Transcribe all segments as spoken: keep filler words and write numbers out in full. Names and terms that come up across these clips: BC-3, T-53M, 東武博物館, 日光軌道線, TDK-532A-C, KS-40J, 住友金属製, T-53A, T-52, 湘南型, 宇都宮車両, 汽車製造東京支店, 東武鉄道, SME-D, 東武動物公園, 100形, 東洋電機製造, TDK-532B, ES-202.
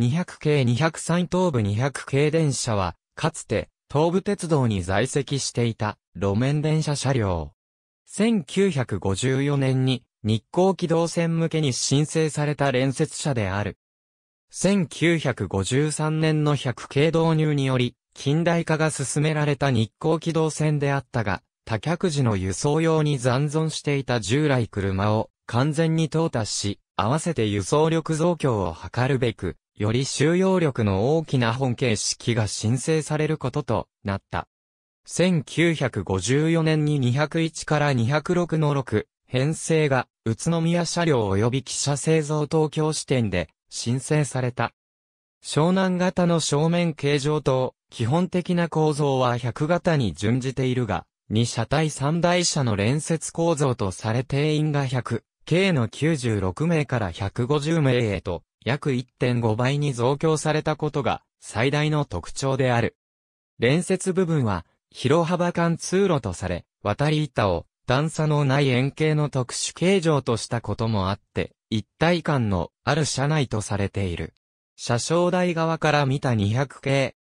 にひゃくけいにひゃくさん東武にひゃく系電車は、かつて、東武鉄道に在籍していた、路面電車車両。せんきゅうひゃくごじゅうよねんに、日光軌道線向けに申請された連接車である。せんきゅうひゃくごじゅうさんねんのひゃく系導入により、近代化が進められた日光軌道線であったが、多客時の輸送用に残存していた従来車を完全に淘汰し、合わせて輸送力増強を図るべく、より収容力の大きな本形式が申請されることとなった。せんきゅうひゃくごじゅうよねんににひゃくいちからにひゃくろくのろく編成が宇都宮車両及び汽車製造東京支店で申請された。湘南型の正面形状と基本的な構造はひゃく型に準じているが、に車体さん台車の連接構造とされ定員がひゃく、計のきゅうじゅうろく名からひゃくごじゅう名へと約 いってんご 倍に増強されたことが最大の特徴である。連接部分は広幅間通路とされ、渡り板を段差のない円形の特殊形状としたこともあって、一体感のある車内とされている。車掌台側から見たにひゃく系。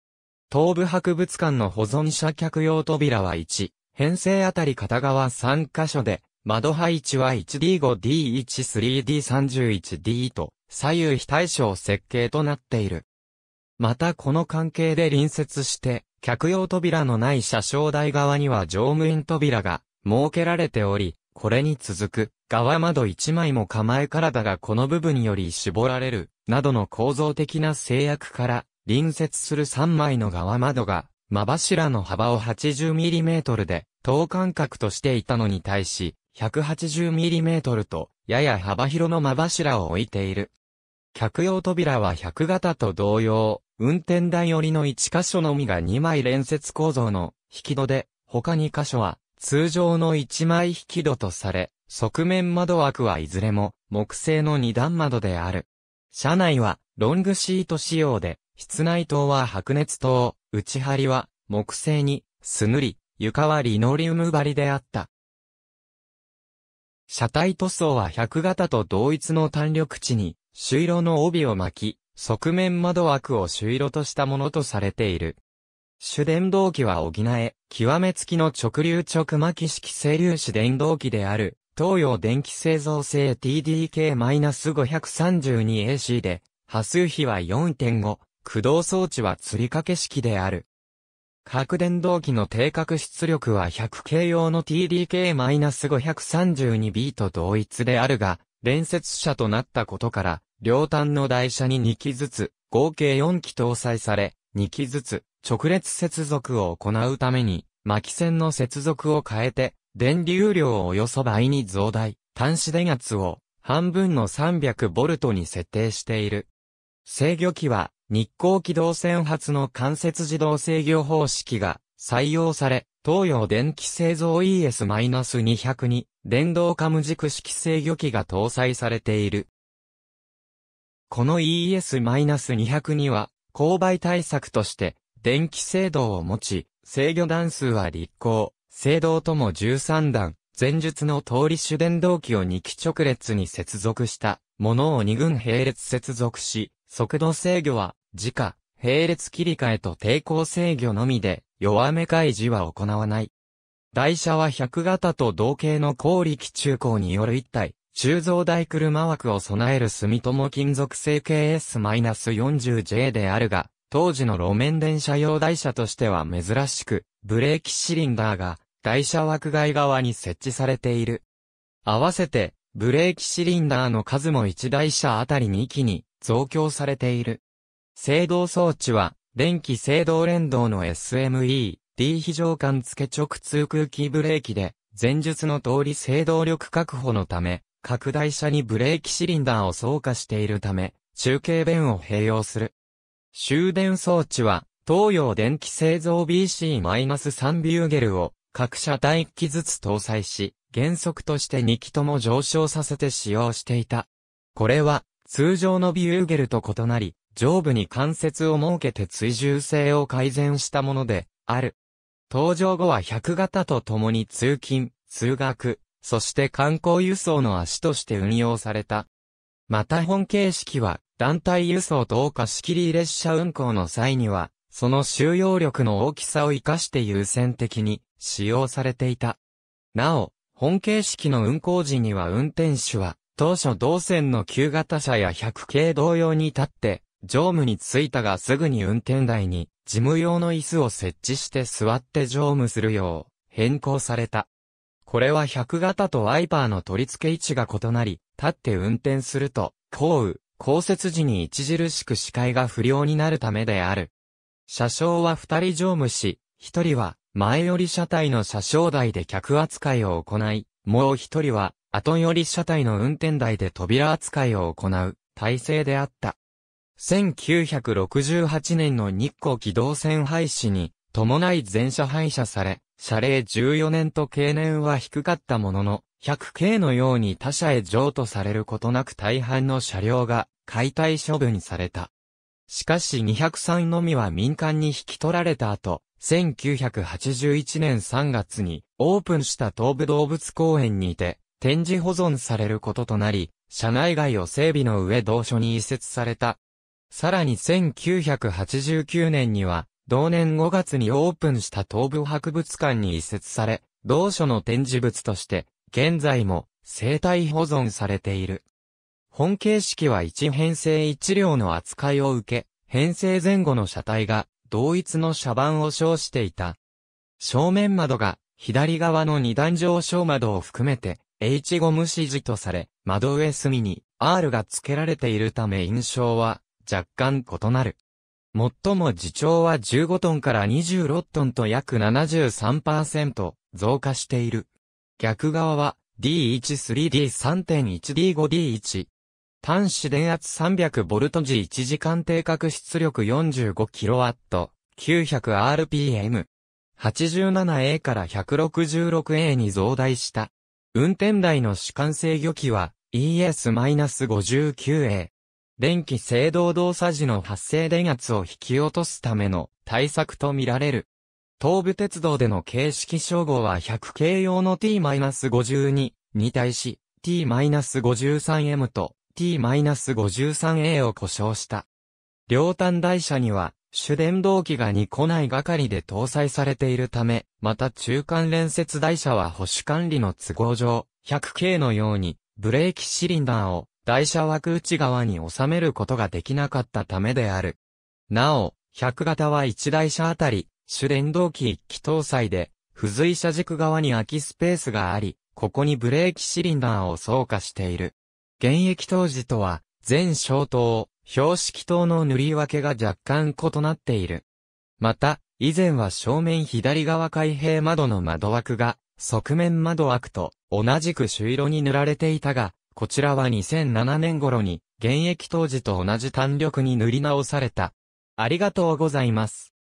東武博物館の保存者客用扉はいち、編成あたり片側さん箇所で、窓配置は いちディーごディーいち さんディーさんじゅういちディー と左右非対称設計となっている。またこの関係で隣接して、客用扉のない車掌台側には乗務員扉が設けられており、これに続く側窓いちまいも構えからだがこの部分より絞られる、などの構造的な制約から、隣接するさんまいの側窓が、間柱の幅を はちじゅうミリメートル で、等間隔としていたのに対し、ひゃくはちじゅうミリメートル と、やや幅広の間柱を置いている。客用扉はひゃく型と同様、運転台寄りのいち箇所のみがにまい連接構造の引き戸で、他に箇所は通常のいちまい引き戸とされ、側面窓枠はいずれも木製のに段窓である。車内はロングシート仕様で、室内灯は白熱灯、内張りは木製にす塗り、床はリノリウム張りであった。車体塗装はひゃく型と同一の単緑地に、朱色の帯を巻き、側面窓枠を朱色としたものとされている。主電動機は補え、極め付きの直流直巻き式整粒子電動機である、東洋電機製造製 ティーディーケー ごひゃくさんじゅうにエーシー で、波数比は よんてんご、駆動装置は吊り掛け式である。各電動機の定格出力はひゃく系用の ティーディーケー ごひゃくさんじゅうにビー と同一であるが、連接車となったことから、両端の台車にに機ずつ、合計よん機搭載され、に機ずつ、直列接続を行うために、巻線の接続を変えて、電流量をおよそ倍に増大、端子電圧を、半分の さんびゃくボルト に設定している。制御機は、日光軌道線発の間接自動制御方式が採用され、東洋電機製造 イーエス にひゃく に電動カム軸式制御機が搭載されている。この イーエス にひゃく には、勾配対策として、電気制動を持ち、制御段数は立光、制動ともじゅうさん段、前述の通り主電動機をに機直列に接続したものをに群並列接続し、速度制御は、自家、並列切り替えと抵抗制御のみで、弱め開示は行わない。台車はひゃく型と同型の強力中鋼による一体、鋳造台車枠を備える住友金属製系 エス よんじゅうジェイ であるが、当時の路面電車用台車としては珍しく、ブレーキシリンダーが、台車枠外側に設置されている。合わせて、ブレーキシリンダーの数もいち台車あたりに機に増強されている。制動装置は、電気制動連動の エスエムイー、D 非常間付直通空気ブレーキで、前述の通り制動力確保のため、各台車にブレーキシリンダーを装加しているため、中継弁を併用する。終電装置は、東洋電機製造 ビーシー さん ビューゲルを、各車体いっ機ずつ搭載し、原則としてに機とも上昇させて使用していた。これは、通常のビューゲルと異なり、上部に関節を設けて追従性を改善したもので、ある。登場後はひゃく型と共に通勤、通学、そして観光輸送の足として運用された。また本形式は、団体輸送等貸し切り列車運行の際には、その収容力の大きさを生かして優先的に使用されていた。なお、本形式の運行時には運転手は、当初同線の旧型車やひゃく系同様に立って、乗務に就いたがすぐに運転台に事務用の椅子を設置して座って乗務するよう変更された。これはひゃく型とワイパーの取り付け位置が異なり、立って運転すると、降雨、降雪時に著しく視界が不良になるためである。車掌はふたり乗務し、ひとりは前寄り車体の車掌台で客扱いを行い、もうひとりは後寄り車体の運転台で扉扱いを行う体制であった。せんきゅうひゃくろくじゅうはちねんの日光機動線廃止に伴い全車廃車され、車齢じゅうよねんと経年は低かったものの、ひゃく系のように他社へ譲渡されることなく大半の車両が解体処分された。しかしにひゃくさんのみは民間に引き取られた後、せんきゅうひゃくはちじゅういちねんさんがつにオープンした東武動物公園にて展示保存されることとなり、車内外を整備の上同所に移設された。さらにせんきゅうひゃくはちじゅうきゅうねんには、同年ごがつにオープンした東武博物館に移設され、同所の展示物として、現在も生態保存されている。本形式はいち編成いち両の扱いを受け、編成前後の車体が同一の車番を称していた。正面窓が左側のに段上昇窓を含めて エイチご 無視時とされ、窓上隅に アール が付けられているため印象は若干異なる。最も自重はじゅうごトンからにじゅうろくトンと約 ななじゅうさんパーセント 増加している。逆側は ディーじゅうさん、ディーさんてんいち、ディーご、ディーいち。端子電圧 さんびゃくボルト 時いちじかん定格出力 よんじゅうごキロワット、きゅうひゃくアールピーエム。はちじゅうななエー から ひゃくろくじゅうろくエー に増大した。運転台の主幹制御機は イーエスごじゅうきゅうエー。電気制動動作時の発生電圧を引き落とすための対策とみられる。東武鉄道での形式称号はひゃく系用の ティーごじゅうに に対し ティーごじゅうさんエム と ティーごじゅうさんエー を呼称した。両端台車には主電動機がにこないがかりで搭載されているため、また中間連接台車は保守管理の都合上、ひゃく系のようにブレーキシリンダーを台車枠内側に収めることができなかったためである。なお、ひゃく型はいち台車あたり、主電動機いっ機搭載で、付随車軸側に空きスペースがあり、ここにブレーキシリンダーを装架している。現役当時とは、前小灯、標識灯の塗り分けが若干異なっている。また、以前は正面左側開閉窓の窓枠が、側面窓枠と同じく朱色に塗られていたが、こちらはにせんななねん頃に、現役当時と同じ単緑に塗り直された。ありがとうございます。